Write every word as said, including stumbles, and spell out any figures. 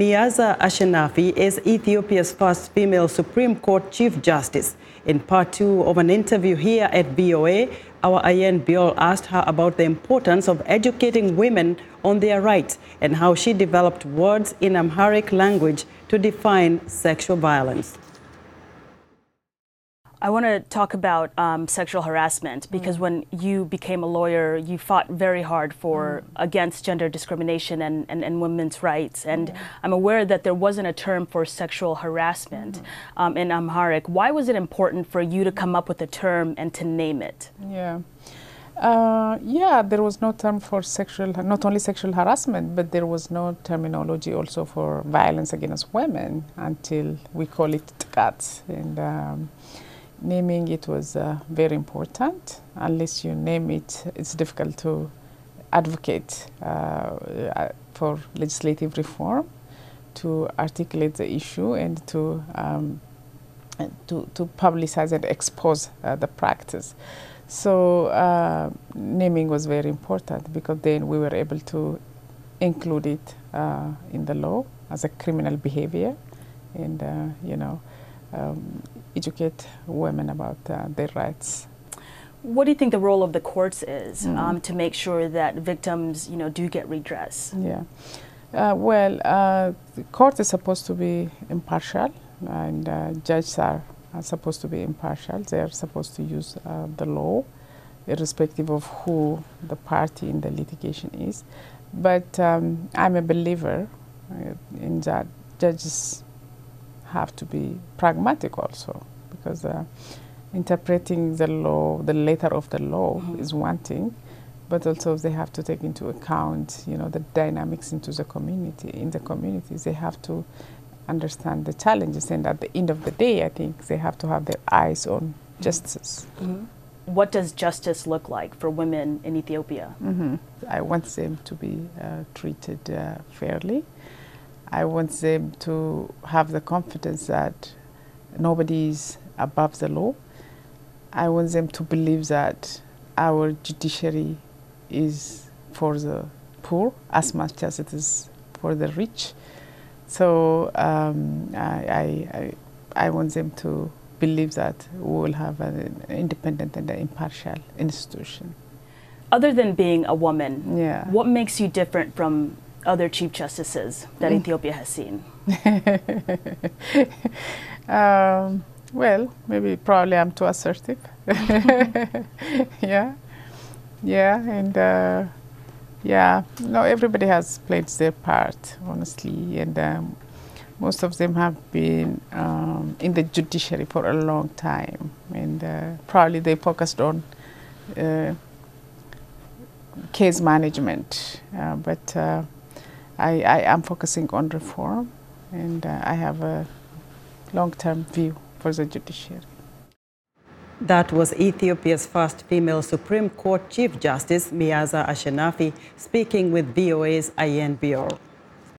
Meaza Ashenafi is Ethiopia's first female Supreme Court Chief Justice. In part two of an interview here at V O A, our Ayen Bior asked her about the importance of educating women on their rights and how she developed words in Amharic language to define sexual violence. I want to talk about um, sexual harassment, because mm. when you became a lawyer, you fought very hard for mm. against gender discrimination and, and, and women's rights. And mm. I'm aware that there wasn't a term for sexual harassment mm. um, in Amharic. Why was it important for you to come up with a term and to name it? Yeah, uh, yeah. There was no term for sexual, not only sexual harassment, but there was no terminology also for violence against women until we call it tikat. And um, naming it was uh, very important. Unless you name it, it's difficult to advocate uh, for legislative reform, to articulate the issue, and to um, to, to publicize and expose uh, the practice. So uh, naming was very important, because then we were able to include it uh, in the law as a criminal behavior, and uh, you know. Um, educate women about uh, their rights. What do you think the role of the courts is mm. um, to make sure that victims, you know, do get redress? Yeah, uh, well, uh, the court is supposed to be impartial, and uh, judges are, are supposed to be impartial. They are supposed to use uh, the law, irrespective of who the party in the litigation is. But um, I'm a believer in that judges have to be pragmatic also, because uh, interpreting the law, the letter of the law, mm-hmm. is one thing, but also they have to take into account, you know, the dynamics into the community. In the communities, they have to understand the challenges, and at the end of the day, I think they have to have their eyes on mm-hmm. justice. Mm-hmm. What does justice look like for women in Ethiopia? Mm-hmm. I want them to be uh, treated uh, fairly. I want them to have the confidence that nobody is above the law. I want them to believe that our judiciary is for the poor as much as it is for the rich. So um, I, I, I want them to believe that we will have an independent and an impartial institution. Other than being a woman, yeah. what makes you different from other chief justices that mm. Ethiopia has seen? um, well, maybe probably I'm too assertive. yeah, yeah, and uh, yeah. No, everybody has played their part, honestly, and um, most of them have been um, in the judiciary for a long time, and uh, probably they focused on uh, case management, uh, but. Uh, I, I am focusing on reform, and uh, I have a long-term view for the judiciary. That was Ethiopia's first female Supreme Court Chief Justice, Meaza Ashenafi, speaking with V O A's Ayen Bior.